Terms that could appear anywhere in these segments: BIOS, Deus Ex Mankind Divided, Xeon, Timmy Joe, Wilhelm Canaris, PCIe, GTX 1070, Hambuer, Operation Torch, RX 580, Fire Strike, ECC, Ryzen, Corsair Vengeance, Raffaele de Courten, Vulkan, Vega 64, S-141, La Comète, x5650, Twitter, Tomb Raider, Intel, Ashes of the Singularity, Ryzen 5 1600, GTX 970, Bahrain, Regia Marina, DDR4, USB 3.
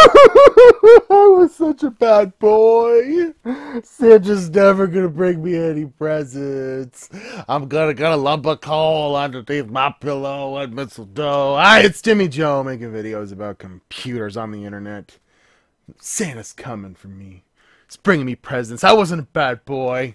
I was such a bad boy. Sidge is never gonna bring me any presents. I'm gonna get a lump of coal underneath my pillow and mistletoe. Hi, it's Timmy Joe making videos about computers on the internet. Santa's coming for me. He's bringing me presents. I wasn't a bad boy.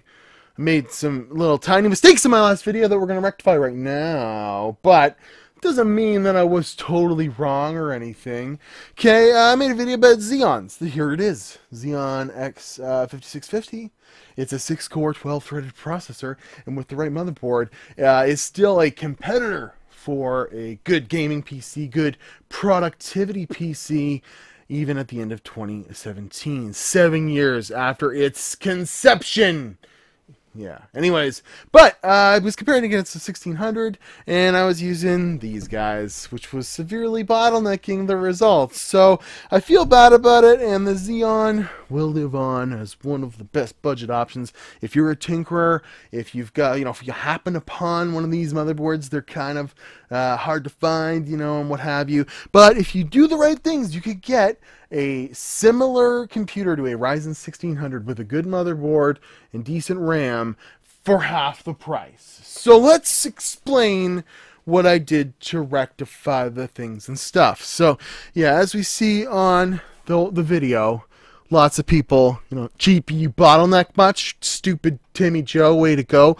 I made some little tiny mistakes in my last video that we're gonna rectify right now, but doesn't mean that I was totally wrong or anything. Okay, I made a video about Xeons. Here it is, Xeon x5650. It's a 6-core, 12-threaded processor, and with the right motherboard, it's still a competitor for a good gaming PC, good productivity PC, even at the end of 2017, 7 years after its conception. Yeah, anyways, but I was comparing against the 1600, and I was using these guys, which was severely bottlenecking the results. So I feel bad about it, and the Xeon will live on as one of the best budget options. If you're a tinkerer, if you've got, you know, if you happen upon one of these motherboards, they're kind of hard to find, you know, and what have you. But if you do the right things, you could get a similar computer to a Ryzen 1600 with a good motherboard and decent RAM for half the price. So let's explain what I did to rectify the things and stuff. So yeah, as we see on the video, lots of people, you know, GPU bottleneck much. Stupid Timmy Joe, way to go.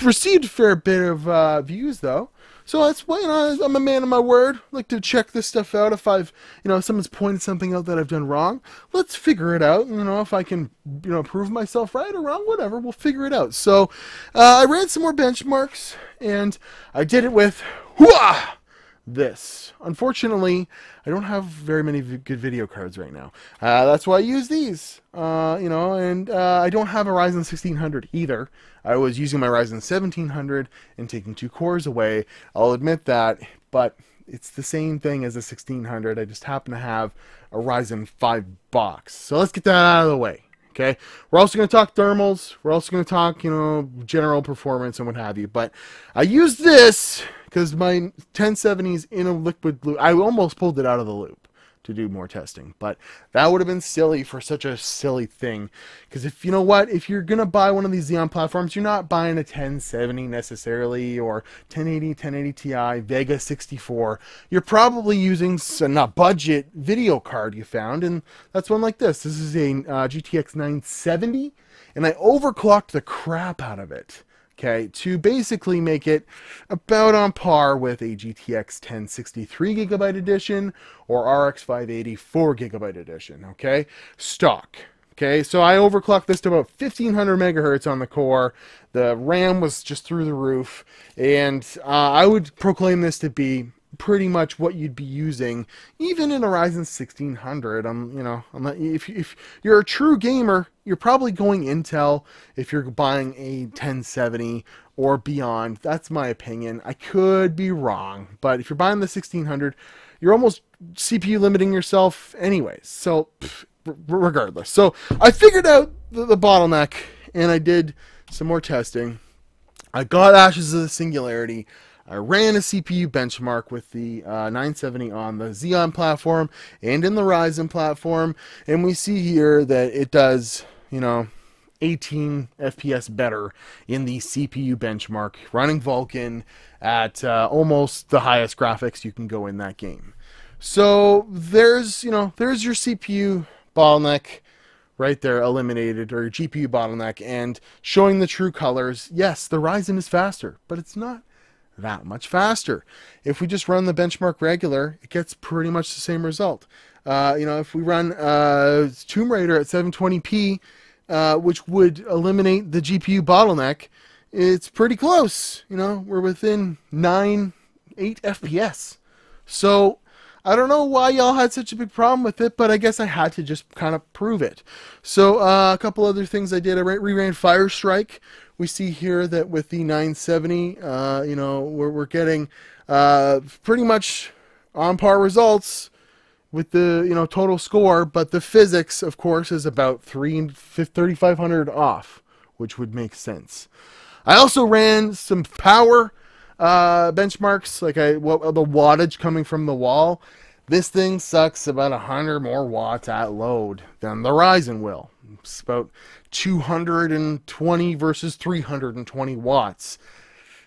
Received a fair bit of views though. So that's why, you know, I'm a man of my word. I like to check this stuff out. If I've, you know, if someone's pointed something out that I've done wrong, let's figure it out. You know, if I can, you know, prove myself right or wrong, whatever, we'll figure it out. So I ran some more benchmarks, and I did it with this. Unfortunately, I don't have very many good video cards right now. That's why I use these, you know, and I don't have a Ryzen 1600 either. I was using my Ryzen 1700 and taking 2 cores away. I'll admit that, but it's the same thing as a 1600. I just happen to have a Ryzen 5 box. So let's get that out of the way. Okay, we're also going to talk thermals, we're also going to talk, you know, general performance and what have you, but I used this because my 1070's in a liquid loop. I almost pulled it out of the loop to do more testing, but that would have been silly for such a silly thing, because if, you know what, if you're going to buy one of these Xeon platforms, you're not buying a 1070 necessarily, or 1080, 1080 Ti, Vega 64, you're probably using a budget video card you found, and that's one like this. This is a GTX 970, and I overclocked the crap out of it. Okay, to basically make it about on par with a GTX 1060 3GB edition or RX 580 4GB edition, okay? Stock. Okay, so I overclocked this to about 1500 megahertz on the core. The RAM was just through the roof, and I would proclaim this to be pretty much what you'd be using even in a Ryzen 1600. You know, if you're a true gamer, you're probably going Intel if you're buying a 1070 or beyond. That's my opinion. I could be wrong, but if you're buying the 1600, you're almost CPU limiting yourself anyways. So regardless, so I figured out the bottleneck, and I did some more testing. I got Ashes of the Singularity. I ran a CPU benchmark with the 970 on the Xeon platform and in the Ryzen platform, and we see here that it does, you know, 18 FPS better in the CPU benchmark, running Vulkan at almost the highest graphics you can go in that game. So there's, you know, there's your CPU bottleneck right there eliminated, or your GPU bottleneck, and showing the true colors. Yes, the Ryzen is faster, but it's not that much faster. If we just run the benchmark regular, it gets pretty much the same result. You know, if we run Tomb Raider at 720p, which would eliminate the GPU bottleneck, it's pretty close. You know, we're within 8 FPS. So I don't know why y'all had such a big problem with it, but I guess I had to just kind of prove it. So a couple other things I did. I reran Fire Strike. We see here that with the 970, you know, we're getting pretty much on par results with the, you know, total score, but the physics, of course, is about 3,500 off, which would make sense. I also ran some power benchmarks, like the wattage coming from the wall. This thing sucks about 100 more watts at load than the Ryzen will. It's about 220 versus 320 watts.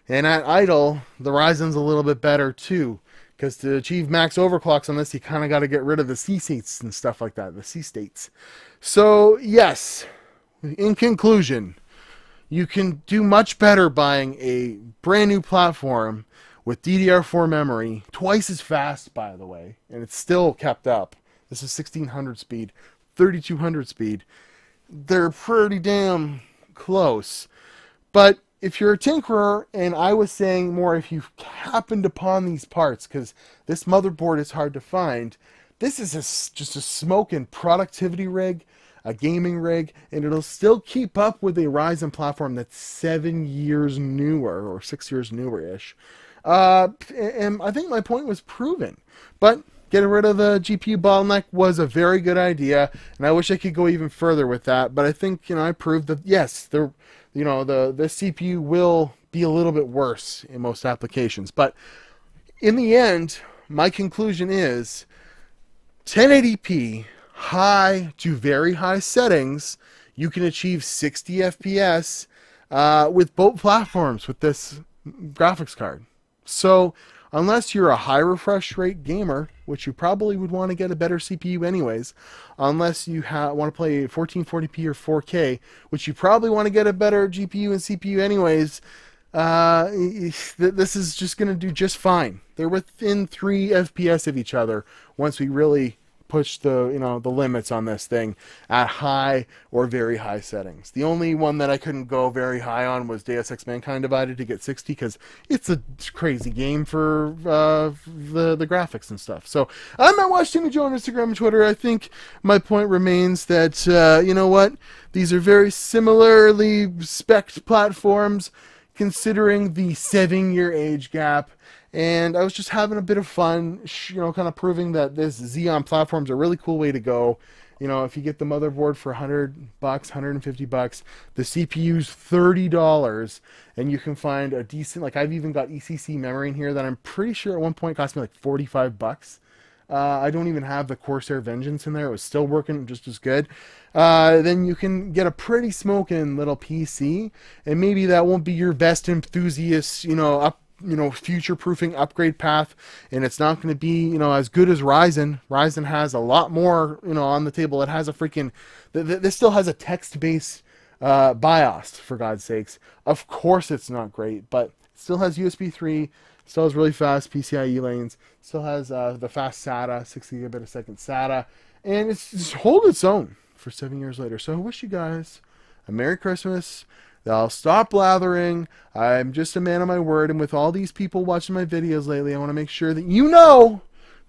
And at idle, the Ryzen's a little bit better too, because to achieve max overclocks on this, you kind of got to get rid of the C-states and stuff like that, the C-states. So yes, in conclusion, you can do much better buying a brand new platform with DDR4 memory, twice as fast, by the way, and it's still kept up. This is 1600 speed, 3200 speed. They're pretty damn close. But if you're a tinkerer, and I was saying more if you've happened upon these parts, because this motherboard is hard to find, this is just a smoking productivity rig, a gaming rig, and it'll still keep up with a Ryzen platform that's 7 years newer, or 6 years newer-ish. And I think my point was proven. But getting rid of the GPU bottleneck was a very good idea, and I wish I could go even further with that. But I think, you know, I proved that yes, the CPU will be a little bit worse in most applications. But in the end, my conclusion is 1080p high to very high settings, you can achieve 60 FPS with both platforms with this graphics card. So unless you're a high refresh rate gamer, which you probably would want to get a better CPU anyways, unless you want to play 1440p or 4K, which you probably want to get a better GPU and CPU anyways, this is just going to do just fine. They're within 3 FPS of each other once we really push the, you know, the limits on this thing at high or very high settings. The only one that I couldn't go very high on was Deus Ex Mankind Divided to get 60, because it's a crazy game for the graphics and stuff. So I'm at Watch Timmy Joe on Instagram and Twitter. I think my point remains that, you know what, these are very similarly spec'd platforms considering the 7-year age gap. And I was just having a bit of fun, you know, kind of proving that this Xeon platform's a really cool way to go. You know, if you get the motherboard for $100, $150, the CPU's $30, and you can find a decent, like I've even got ECC memory in here that I'm pretty sure at one point cost me like $45. I don't even have the Corsair Vengeance in there. It was still working just as good. Then you can get a pretty smoking little PC, and maybe that won't be your best enthusiast, you know, future proofing upgrade path, and it's not going to be, you know, as good as Ryzen. Ryzen has a lot more, you know, on the table. It has a freaking, this still has a text-based BIOS, for God's sakes. Of course it's not great, but it still has USB 3, still has really fast PCIe lanes, still has the fast SATA, 60 gigabit a second SATA, and it's just hold its own for 7 years later. So I wish you guys a Merry Christmas. I'll stop blathering. I'm just a man of my word, and with all these people watching my videos lately, I want to make sure that you know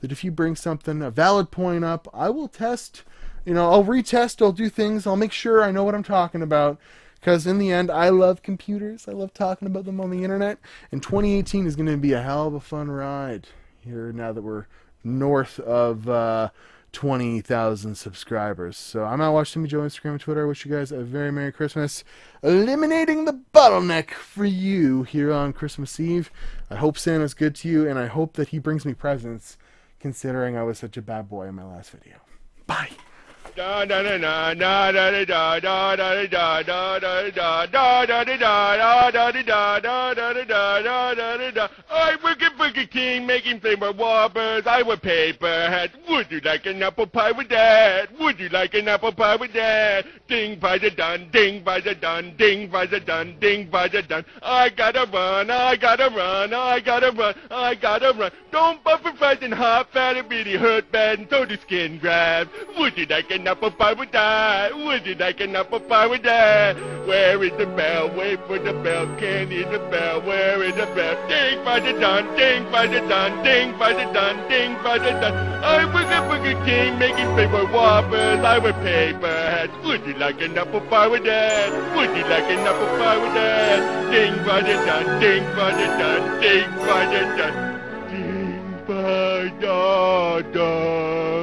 that if you bring something, a valid point up, I will test, you know, I'll retest, I'll do things, I'll make sure I know what I'm talking about, because in the end, I love computers, I love talking about them on the internet, and 2018 is going to be a hell of a fun ride here now that we're north of 20,000 subscribers. So I'm out watching Timmy Joe on Instagram and Twitter. I wish you guys a very Merry Christmas. Eliminating the bottleneck for you here on Christmas Eve. I hope Santa's good to you, and I hope that he brings me presents, considering I was such a bad boy in my last video. Bye. I'm Wicked Wicked King making flavor whoppers. I would paper hat. Would you like an apple pie with that? Would you like an apple pie with that? Ding by the dun, ding by the dun, ding by the dun, ding by the dun. I gotta run, I gotta run, I gotta run, I gotta run. Don't buffer fries and hot fat, it really hurt bad and so the skin grabs. Would you like an apple pie with that? Would you like an apple pie with that? Where is the bell? Wait for the bell. Can you hear the bell? Where is the bell? Ding by the dun, ding by the dun, ding by the dun, ding by the dun. I was a Burger King making paper whoppers. I would paper hats. Would you like an apple pie with that? Would you like an apple pie with that? Ding by the dun, ding by the dun, ding by the dun, ding by the dun.